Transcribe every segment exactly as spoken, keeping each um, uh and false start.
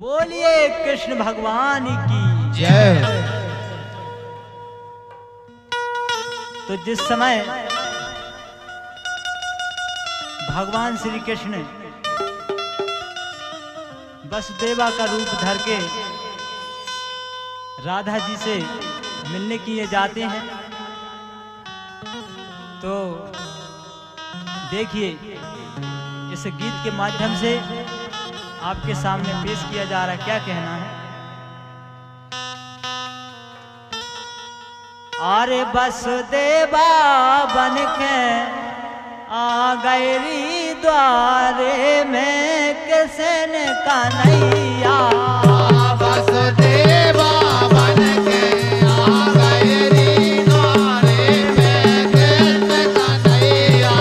बोलिए कृष्ण भगवान की जय। तो जिस समय भगवान श्री कृष्ण वसुदेवा का रूप धर के राधा जी से मिलने के लिए जाते हैं, तो देखिए इस गीत के माध्यम से आपके सामने पेश किया जा रहा है। क्या कहना है, अरे वसुदेवा बन के आ गए द्वारे में किशन कन्हैया, वसुदेवा बन के आ गए द्वारे में किशन कन्हैया,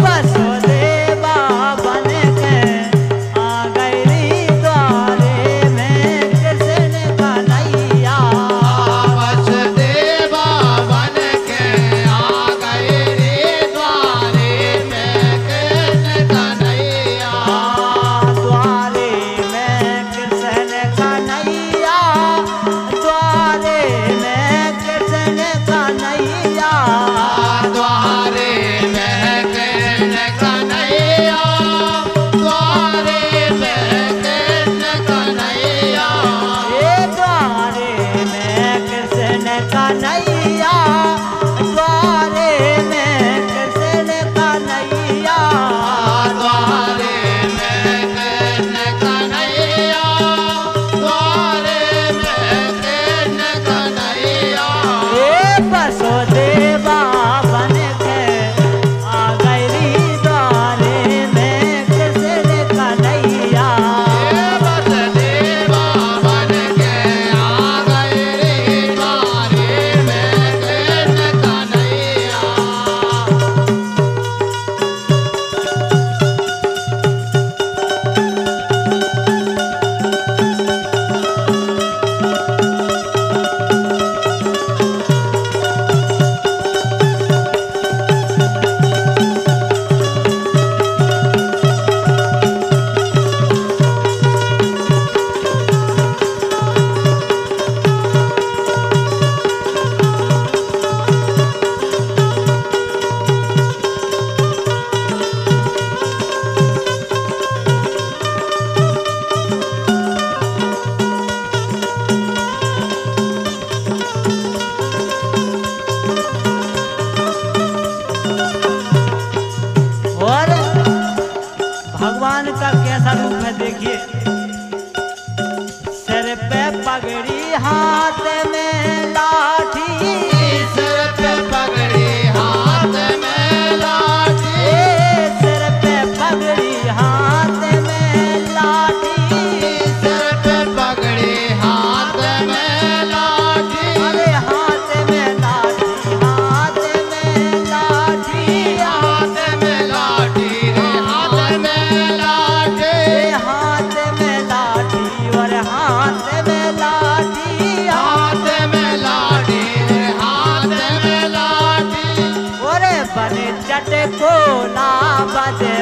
वसुदेवा बन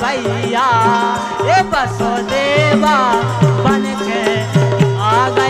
भैया, ये वसुदेवा बन के आ गए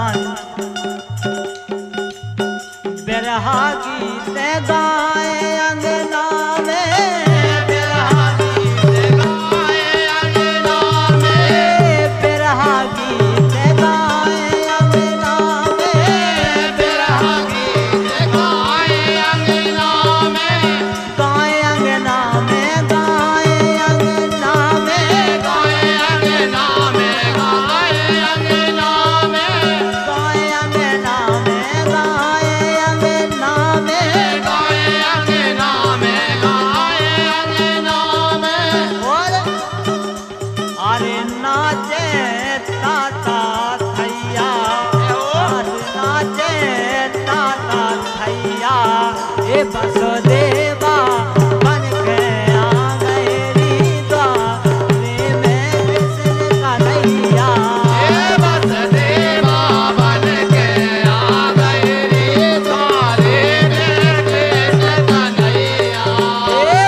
बन बिरहा गीते गाए अंगना में वसदेवा बन गया गैरी द्वार में किशन कन्हैया। वसदेवा बन गया गैरी द्वार में किशन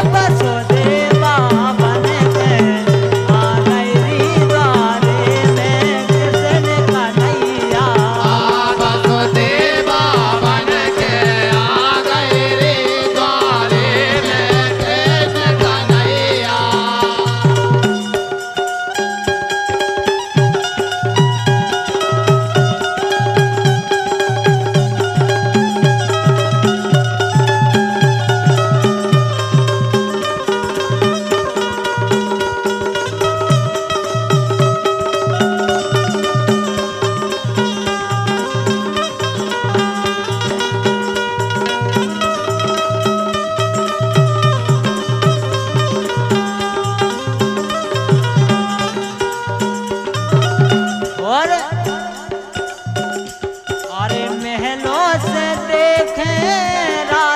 कन्हैया। वसदेवा बन गया गैरी द्वार में किशन कन्हैया। वसदेवा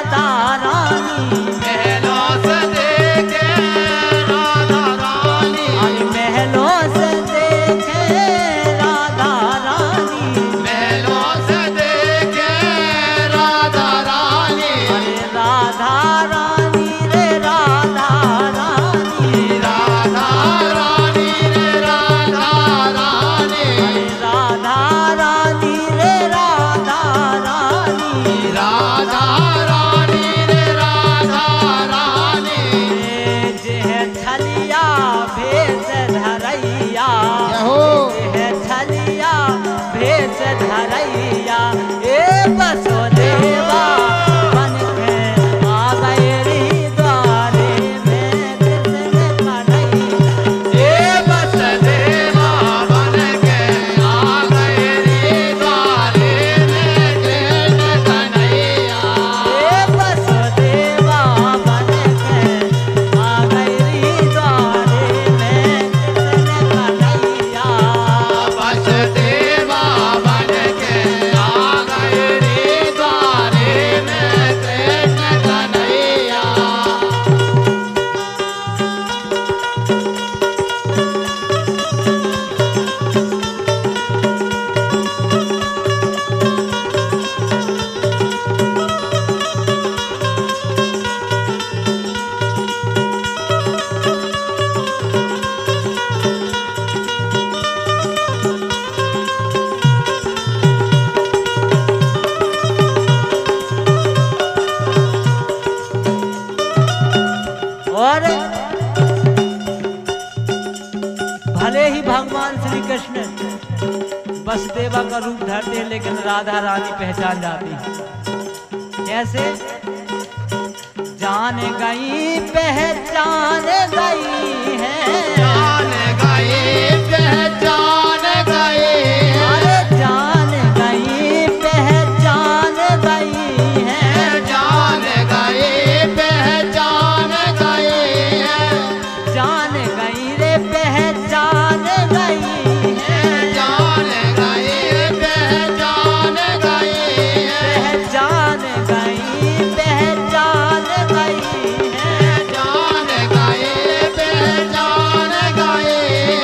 बन गया धरैया। ए वसदेवा बन गया गैरी द्वार में किशन कन्हैया। ए वसदेवा बन गया गैरी द्वार में किशन कन्हैया। ए वसदेवा बन गया गैरी द्वार में किशन कन्हैया। वसदेवा भगवान श्री कृष्ण वसुदेवा का रूप धरते हैं, लेकिन राधा रानी पहचान जाती है। कैसे? जान गई पहचान गई है, जान गई पहचान गई है, अरे जान गई पहचान गई है, जान गई पहचान गई है, जान गई रे पहचान गई है, जान गई पहचान गई है, पहचान गई पहचान गई है, जान गई पहचान गई है।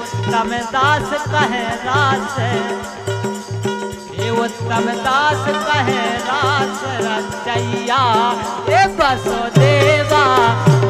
उत्तम दास कहे रास, उत्तम दास कहे रास रचैया। ए वसुदेवा